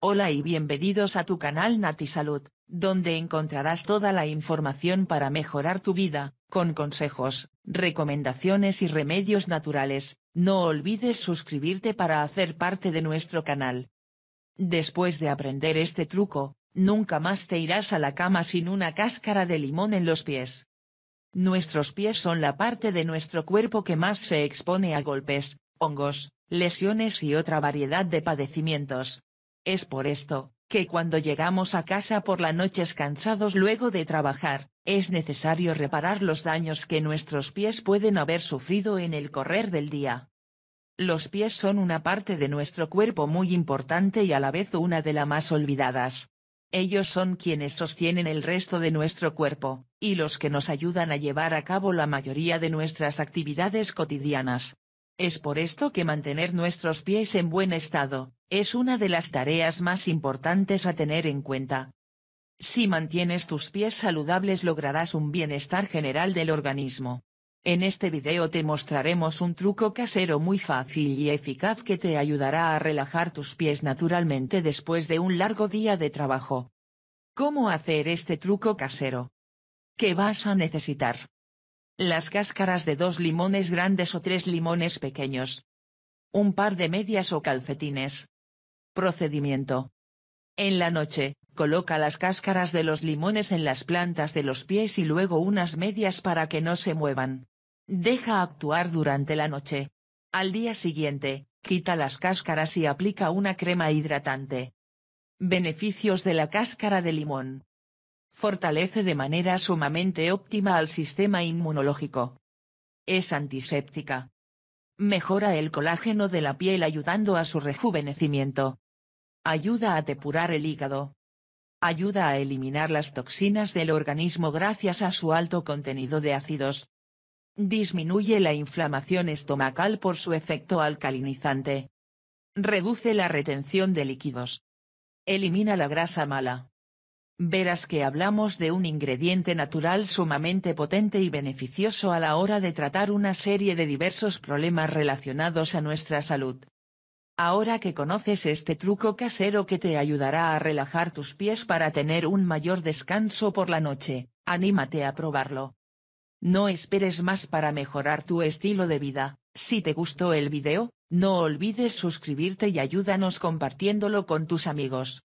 Hola y bienvenidos a tu canal Natysalud, donde encontrarás toda la información para mejorar tu vida, con consejos, recomendaciones y remedios naturales. No olvides suscribirte para hacer parte de nuestro canal. Después de aprender este truco, nunca más te irás a la cama sin una cáscara de limón en los pies. Nuestros pies son la parte de nuestro cuerpo que más se expone a golpes, hongos, lesiones y otra variedad de padecimientos. Es por esto, que cuando llegamos a casa por las noches cansados luego de trabajar, es necesario reparar los daños que nuestros pies pueden haber sufrido en el correr del día. Los pies son una parte de nuestro cuerpo muy importante y a la vez una de las más olvidadas. Ellos son quienes sostienen el resto de nuestro cuerpo, y los que nos ayudan a llevar a cabo la mayoría de nuestras actividades cotidianas. Es por esto que mantener nuestros pies en buen estado, es una de las tareas más importantes a tener en cuenta. Si mantienes tus pies saludables lograrás un bienestar general del organismo. En este video te mostraremos un truco casero muy fácil y eficaz que te ayudará a relajar tus pies naturalmente después de un largo día de trabajo. ¿Cómo hacer este truco casero? ¿Qué vas a necesitar? Las cáscaras de 2 limones grandes o 3 limones pequeños. Un par de medias o calcetines. Procedimiento. En la noche, coloca las cáscaras de los limones en las plantas de los pies y luego unas medias para que no se muevan. Deja actuar durante la noche. Al día siguiente, quita las cáscaras y aplica una crema hidratante. Beneficios de la cáscara de limón. Fortalece de manera sumamente óptima al sistema inmunológico. Es antiséptica. Mejora el colágeno de la piel ayudando a su rejuvenecimiento. Ayuda a depurar el hígado. Ayuda a eliminar las toxinas del organismo gracias a su alto contenido de ácidos. Disminuye la inflamación estomacal por su efecto alcalinizante. Reduce la retención de líquidos. Elimina la grasa mala. Verás que hablamos de un ingrediente natural sumamente potente y beneficioso a la hora de tratar una serie de diversos problemas relacionados a nuestra salud. Ahora que conoces este truco casero que te ayudará a relajar tus pies para tener un mayor descanso por la noche, anímate a probarlo. No esperes más para mejorar tu estilo de vida. Si te gustó el video, no olvides suscribirte y ayúdanos compartiéndolo con tus amigos.